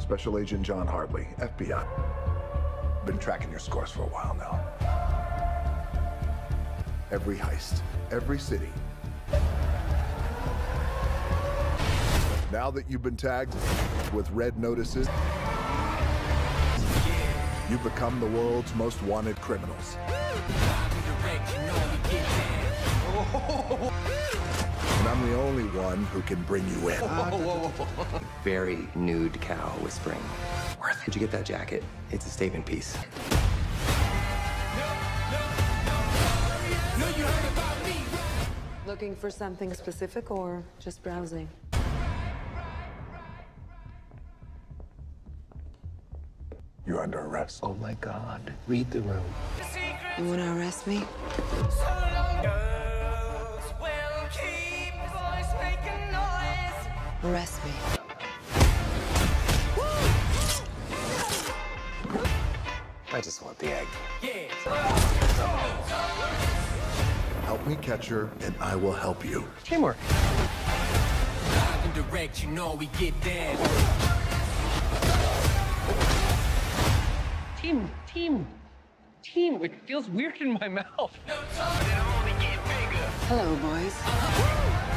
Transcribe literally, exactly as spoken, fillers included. Special Agent John Hartley, F B I. Been tracking your scores for a while now. Every heist, every city. Now that you've been tagged with red notices, you've become the world's most wanted criminals. And I'm the only one who can bring you in. Very nude cow whispering. Where did you get that jacket? It's a statement piece. No, no, no, no, you heard about me. Looking for something specific or just browsing? You're under arrest. Oh my God. Read the room. You want to arrest me? Girls will keep boys making noise. Arrest me. I just want the egg. Help me catch her, and I will help you. Teamwork. Live and direct, you know we get down. Team, team, team. It feels weird in my mouth. No time. Hello, boys. Uh-huh.